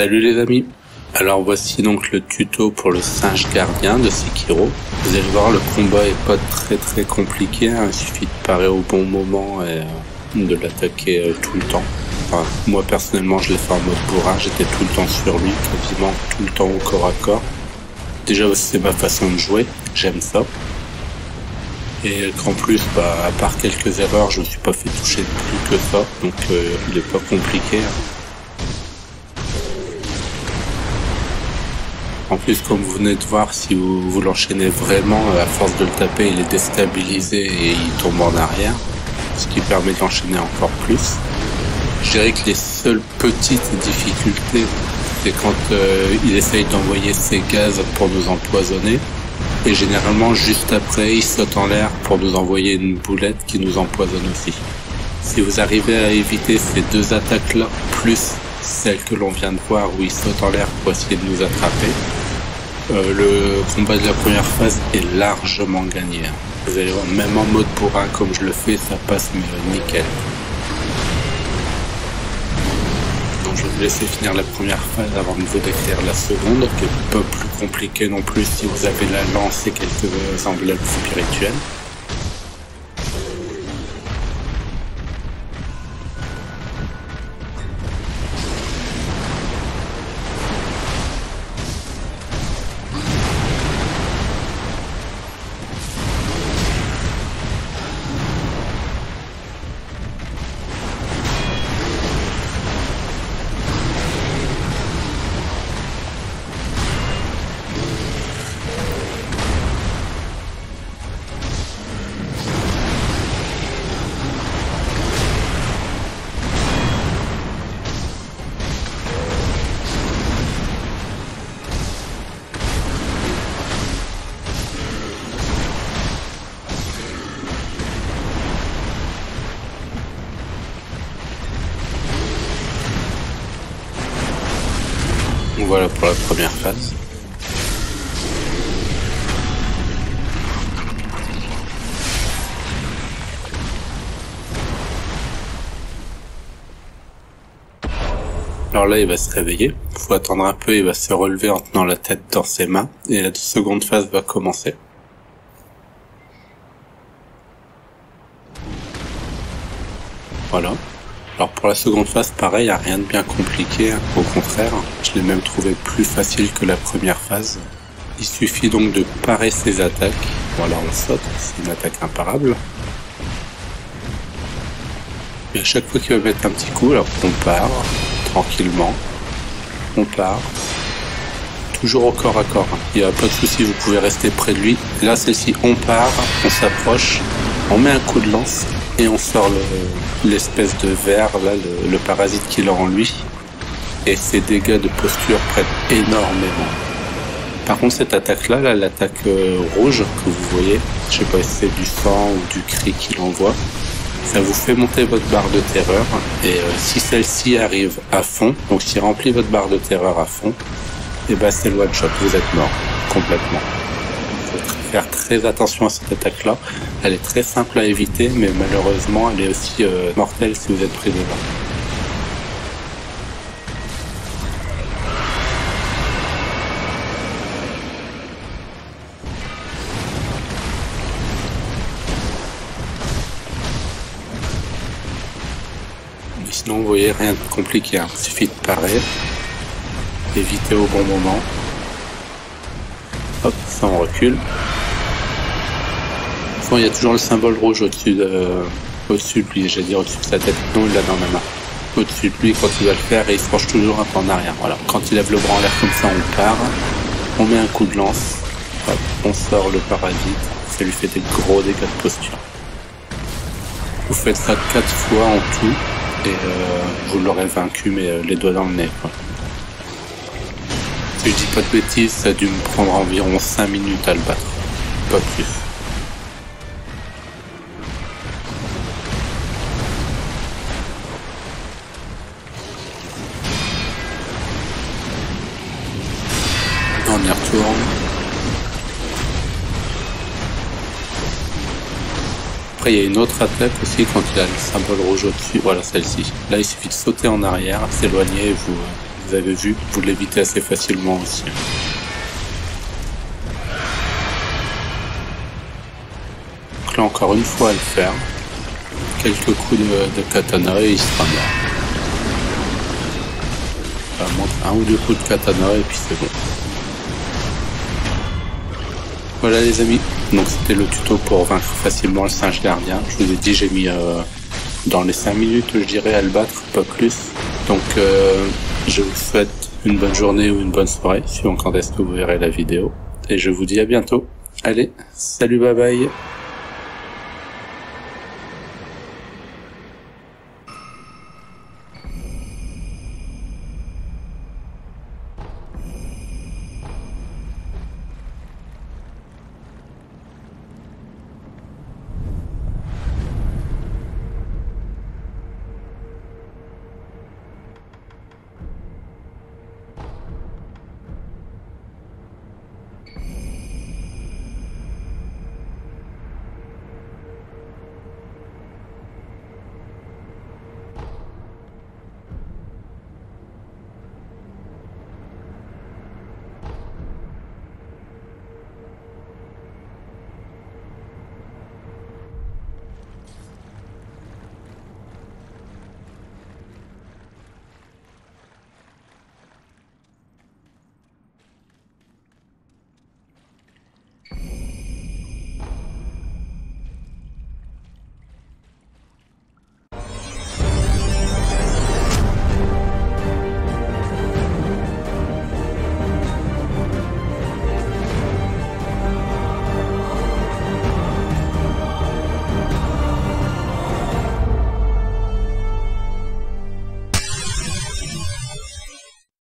Salut les amis, alors voici donc le tuto pour le singe gardien de Sekiro. Vous allez voir, le combat est pas très compliqué, hein. Il suffit de parer au bon moment et de l'attaquer tout le temps. Enfin, moi personnellement je l'ai fait en mode bourrin, j'étais tout le temps sur lui, quasiment tout le temps au corps à corps. Déjà c'est ma façon de jouer, j'aime ça. Et qu'en plus, à part quelques erreurs, je me suis pas fait toucher plus que ça, donc il est pas compliqué, hein. En plus, comme vous venez de voir, si vous l'enchaînez vraiment, à force de le taper, il est déstabilisé et il tombe en arrière, ce qui permet d'enchaîner encore plus. Je dirais que les seules petites difficultés, c'est quand il essaye d'envoyer ses gaz pour nous empoisonner, et généralement juste après, il saute en l'air pour nous envoyer une boulette qui nous empoisonne aussi. Si vous arrivez à éviter ces deux attaques-là, plus celle que l'on vient de voir où il saute en l'air pour essayer de nous attraper, le combat de la première phase est largement gagné. Vous allez voir, même en mode bourrin comme je le fais, ça passe mais nickel. Donc je vais vous laisser finir la première phase avant de vous décrire la seconde, qui est pas plus compliquée non plus si vous avez la lance et quelques enveloppes spirituelles. Voilà pour la première phase. Alors là, il va se réveiller. Faut attendre un peu, il va se relever en tenant la tête dans ses mains. Et la seconde phase va commencer. Voilà. Alors pour la seconde phase, pareil, il n'y a rien de bien compliqué, hein. Au contraire, je l'ai même trouvé plus facile que la première phase. Il suffit donc de parer ses attaques. Voilà, on saute, c'est une attaque imparable. Et à chaque fois qu'il va mettre un petit coup, alors on part, tranquillement, on part. Toujours au corps à corps, hein. Il n'y a pas de souci, vous pouvez rester près de lui. Et là, celle-ci, on part, on s'approche, on met un coup de lance. Et on sort l'espèce de ver, là, le parasite qu'il a en lui. Et ses dégâts de posture prennent énormément. Par contre, cette attaque-là, l'attaque rouge que vous voyez, je sais pas si c'est du sang ou du cri qu'il envoie, ça vous fait monter votre barre de terreur. Et si celle-ci arrive à fond, donc si remplit votre barre de terreur à fond, et ben c'est le one-shot, vous êtes mort complètement. Faire très attention à cette attaque là, elle est très simple à éviter mais malheureusement elle est aussi mortelle si vous êtes pris dedans. Mais sinon vous voyez, rien de compliqué, hein. Il suffit de parer, éviter au bon moment. Hop, ça on recule. Enfin, il y a toujours le symbole rouge au-dessus de lui, j'allais dire au-dessus de sa tête. Non, il l'a dans la main. Au-dessus de lui, quand il va le faire, et il se penche toujours un peu en arrière. Voilà. Quand il lève le bras en l'air comme ça, on part. On met un coup de lance. Hop, on sort le parasite. Ça lui fait des gros dégâts de posture. Vous faites ça 4 fois en tout, et vous l'aurez vaincu, mais les doigts dans le nez, quoi. Si je dis pas de bêtises, ça a dû me prendre environ 5 minutes à le battre, pas plus. On y retourne. Après il y a une autre attaque aussi quand il a le symbole rouge au-dessus, voilà celle-ci. Là il suffit de sauter en arrière, s'éloigner et vous vous avez vu, vous l'évitez assez facilement aussi. Donc là encore une fois à le faire, quelques coups de katana et il sera mort. Un ou deux coups de katana et puis c'est bon. Voilà les amis, donc c'était le tuto pour vaincre facilement le singe gardien. Je vous ai dit, j'ai mis dans les 5 minutes je dirais à le battre, pas plus. Donc je vous souhaite une bonne journée ou une bonne soirée, suivant quand est-ce que vous verrez la vidéo. Et je vous dis à bientôt. Allez, salut, bye bye.